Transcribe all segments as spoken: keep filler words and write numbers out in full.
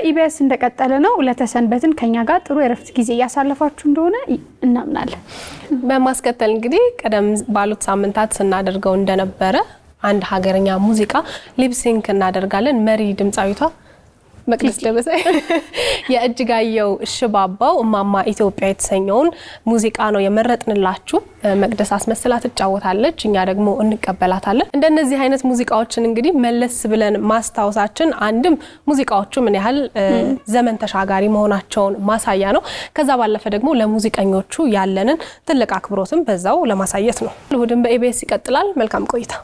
በኢቢኤስ እንደቀጠለ ነው ለተሰንበትን ከኛ ጋር ጥሩ የረፍት ጊዜ ያሳለፋችሁ እንደሆነ እናምናለን በማስከተል እንግዲህ ቀደም ባሉት ሳምንታት እናደርገው እንደነበረ አንድ ሀገርኛ ሙዚቃ ሊፕ ሲንክ እናደርጋለን መሪ ድምጻዊቷ መቅደስ ደበሰ የእጅጋየው ሽባባው ማማ ኢትዮጵያ የተሰኘውን ሙዚቃ ነው የመረጥንላችሁ መቅደስ አስመስላት ተጫውታለች እኛ ደግሞ እንቀበላታለን እንደነዚህ አይነት ሙዚቃዎችን እንግዲህ መለስ ብለን ማስታወሳችን አንድም ሙዚቃዎቹ ምን ያህል ዘመን ተሻጋሪ መሆናቸውን ማሳያ ነው ከዛ ባለፈ ደግሞ ለሙዚቀኞቹ ያለንን ጥልቅ አክብሮትም በዛው ለማሳየት ነው ለሁድም በኢቢኤስ ይቀጥላል መልካም ቆይታ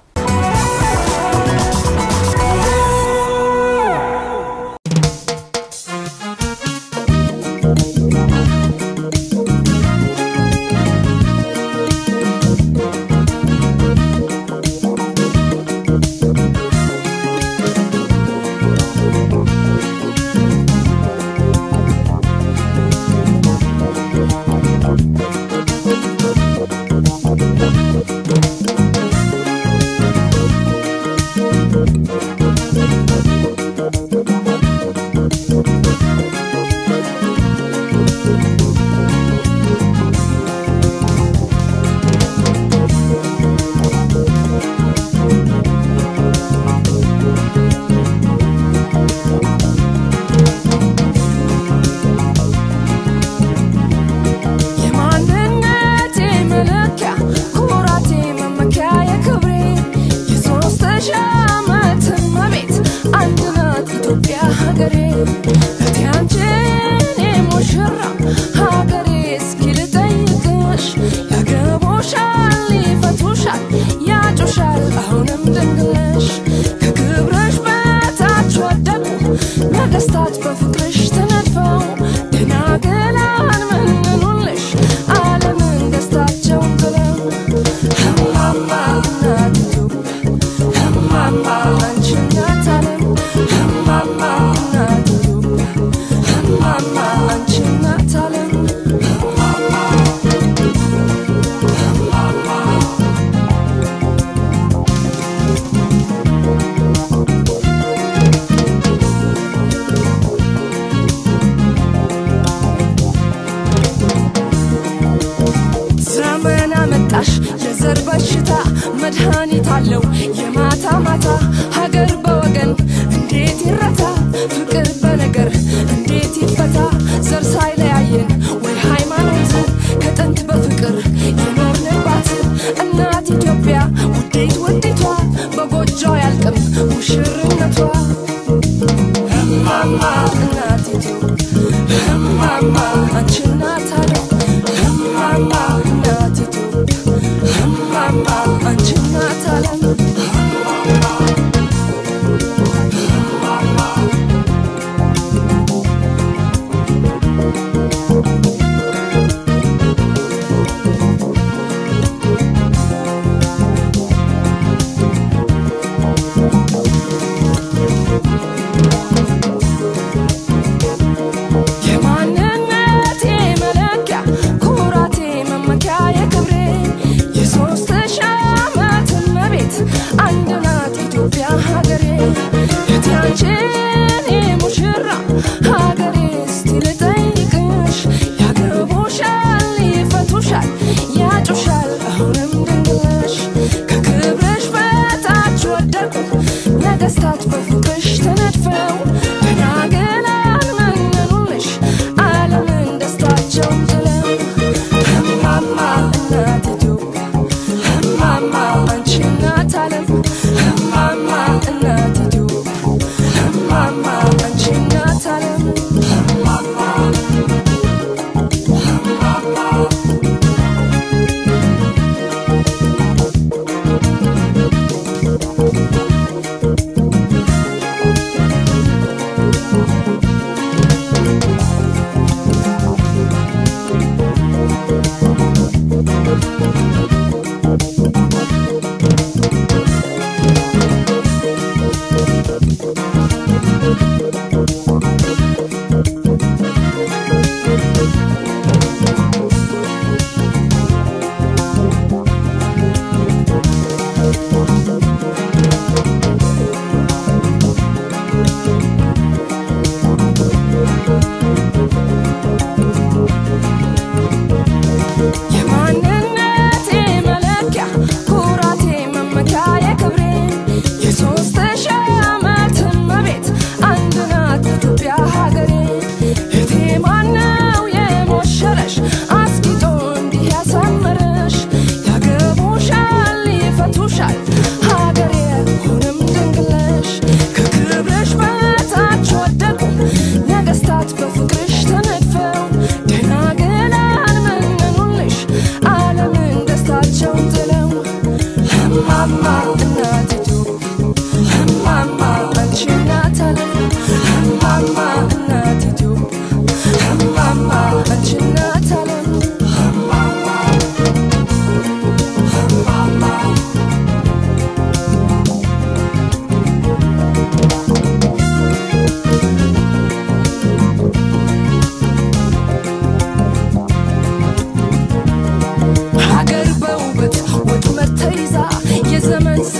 I'm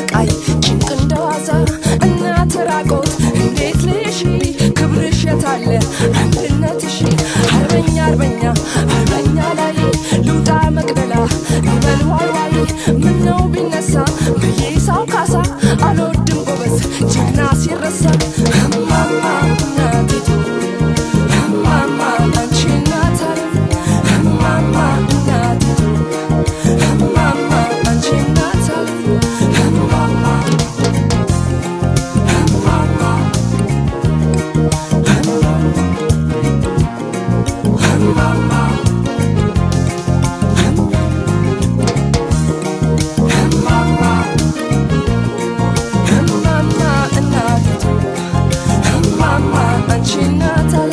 not